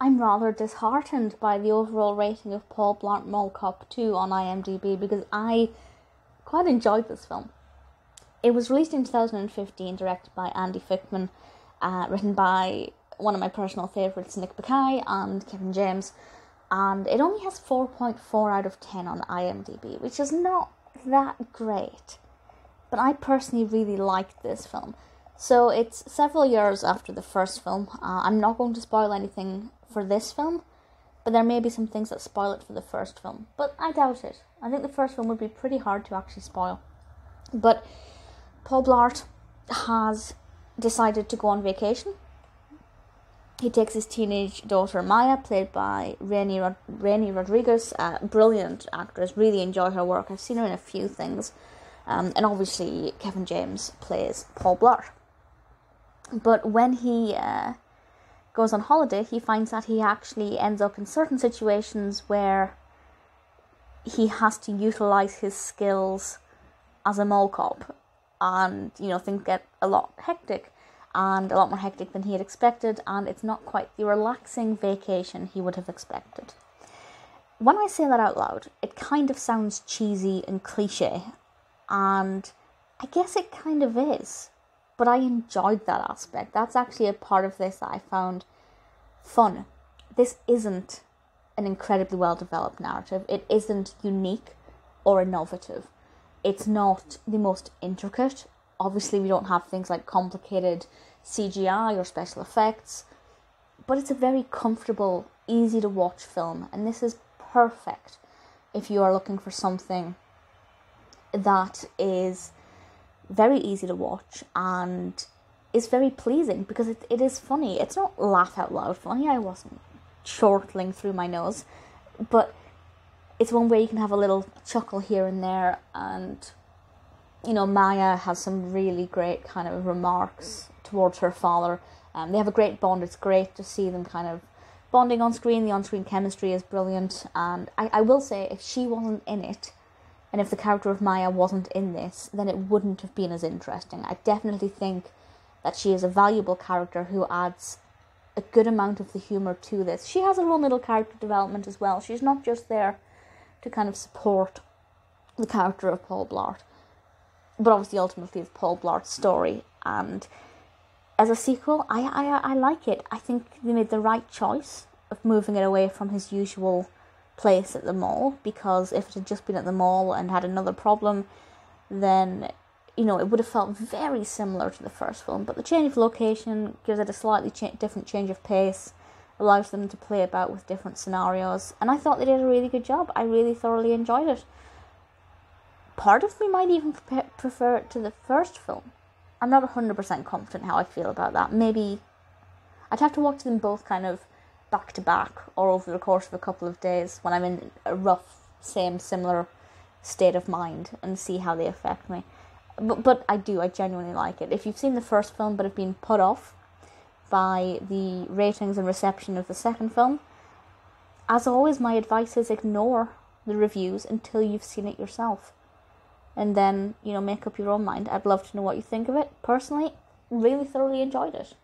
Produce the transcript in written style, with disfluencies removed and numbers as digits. I'm rather disheartened by the overall rating of Paul Blart Mall Cop 2 on IMDb, because I quite enjoyed this film. It was released in 2015, directed by Andy Fickman, written by one of my personal favourites, Nick Bakay, and Kevin James, and it only has 4.4 out of 10 on IMDb, which is not that great. But I personally really liked this film. So it's several years after the first film. I'm not going to spoil anything for this film, but there may be some things that spoil it for the first film. But I doubt it. I think the first film would be pretty hard to actually spoil. But Paul Blart has decided to go on vacation. He takes his teenage daughter Maya, played by Raini Rodriguez, brilliant actress, really enjoy her work. I've seen her in a few things. And obviously Kevin James plays Paul Blart. But when he goes on holiday, he finds that he actually ends up in certain situations where he has to utilise his skills as a mall cop. And, you know, things get a lot hectic. And a lot more hectic than he had expected, and it's not quite the relaxing vacation he would have expected. When I say that out loud, it kind of sounds cheesy and cliche, and I guess it kind of is, but I enjoyed that aspect. That's actually a part of this that I found fun. This isn't an incredibly well-developed narrative. It isn't unique or innovative. It's not the most intricate. Obviously, we don't have things like complicated CGI or special effects, but it's a very comfortable, easy-to-watch film, and this is perfect if you are looking for something that is very easy to watch and is very pleasing, because it is funny. It's not laugh-out-loud funny. I wasn't chortling through my nose, but it's one where you can have a little chuckle here and there, and you know, Maya has some really great kind of remarks towards her father. They have a great bond. It's great to see them kind of bonding on screen. The on-screen chemistry is brilliant. And I will say, if she wasn't in it, and if the character of Maya wasn't in this, then it wouldn't have been as interesting. I definitely think that she is a valuable character who adds a good amount of the humour to this. She has a real middle character development as well. She's not just there to kind of support the character of Paul Blart. But obviously, ultimately, it's Paul Blart's story. And as a sequel, I like it. I think they made the right choice of moving it away from his usual place at the mall. Because if it had just been at the mall and had another problem, then, you know, it would have felt very similar to the first film. But the change of location gives it a slightly different change of pace. Allows them to play about with different scenarios. And I thought they did a really good job. I really thoroughly enjoyed it. Part of me might even prefer it to the first film. I'm not 100% confident how I feel about that. Maybe I'd have to watch them both kind of back to back or over the course of a couple of days when I'm in a rough, similar state of mind and see how they affect me. But I genuinely like it. If you've seen the first film but have been put off by the ratings and reception of the second film, as always, my advice is ignore the reviews until you've seen it yourself. And then, you know, make up your own mind. I'd love to know what you think of it. Personally, really thoroughly enjoyed it.